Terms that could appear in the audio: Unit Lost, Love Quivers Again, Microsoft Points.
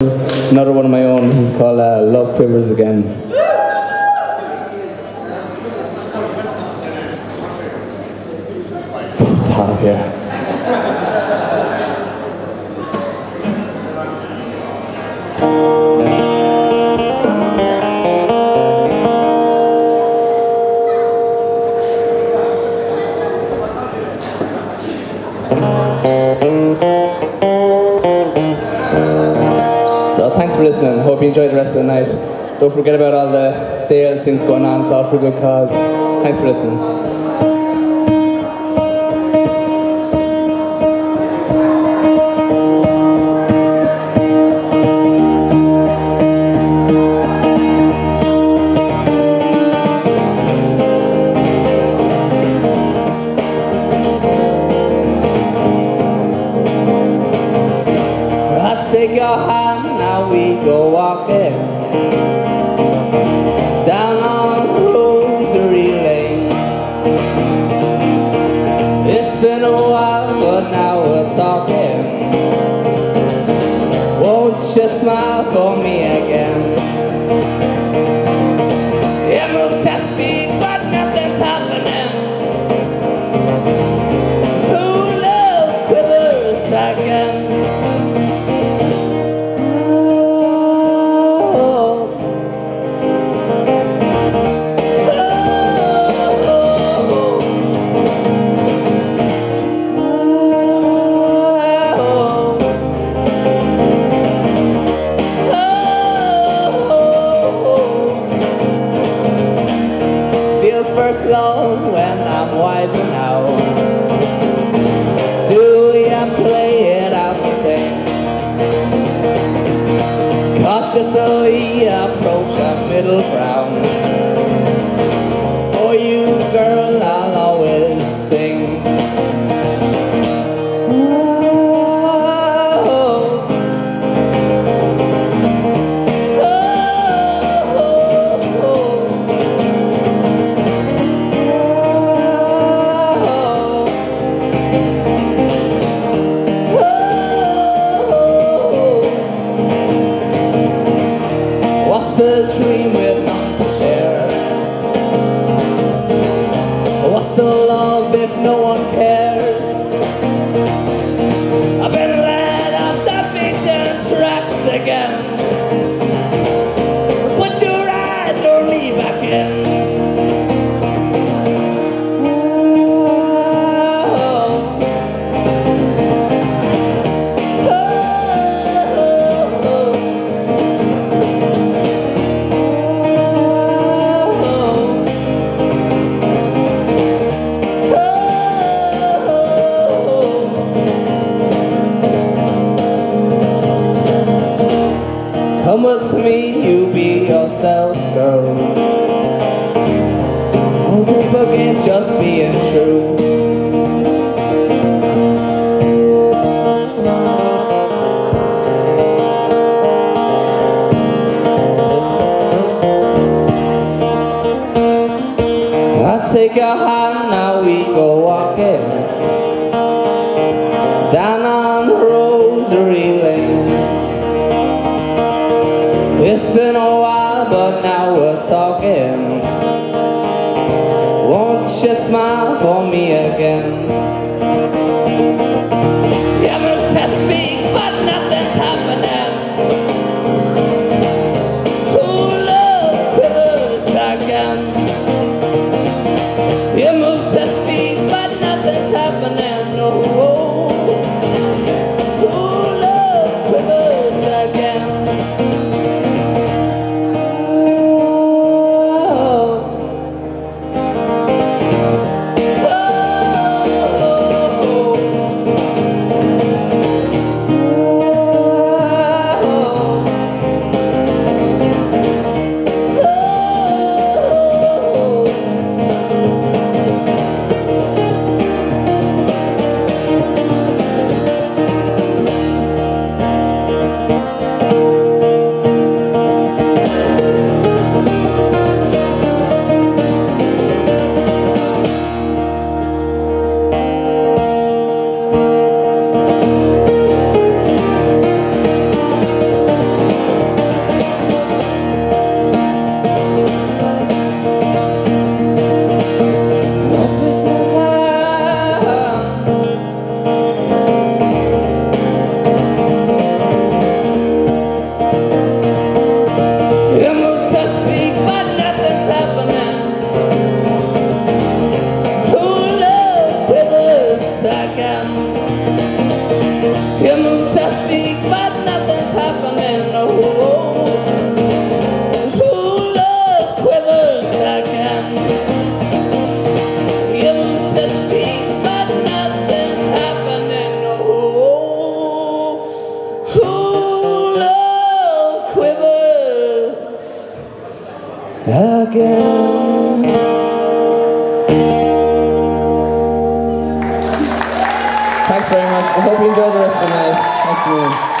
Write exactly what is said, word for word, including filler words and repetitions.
This is another one of my own. This is called uh, Love Quivers Again. It's hot up here. So thanks for listening. Hope you enjoyed the rest of the night. Don't forget about all the sales, things going on. It's all for a good cause. Thanks for listening. Take your hand, now we go walking down on Rosary Lane. It's been a while, but now we're talking. Won't you smile for me again? You moved at speed, but nothing's happening. Ooh, love quivers again. First love when I'm wiser now. Do you play it out the same? Cautiously approach a middle ground. For you, girl, I'll always sing. What's the dream we're not to share? What's the love if no one cares? I've been led off the beaten tracks again. Put your eyes on me back in. Come with me, you be yourself, girl. Don't forget just being true. I take your hand, now we go walking down on Rosary Lane. It's been a while, but now we're talking. Won't you smile for me again? You moved to speak, but nothing's happening. Ooh, love quivers again. You moved to speak, but nothing's happening. Ooh, ooh, love quivers again. Oh, again. Thanks very much. I hope you enjoyed the rest of the night. Thanks, man.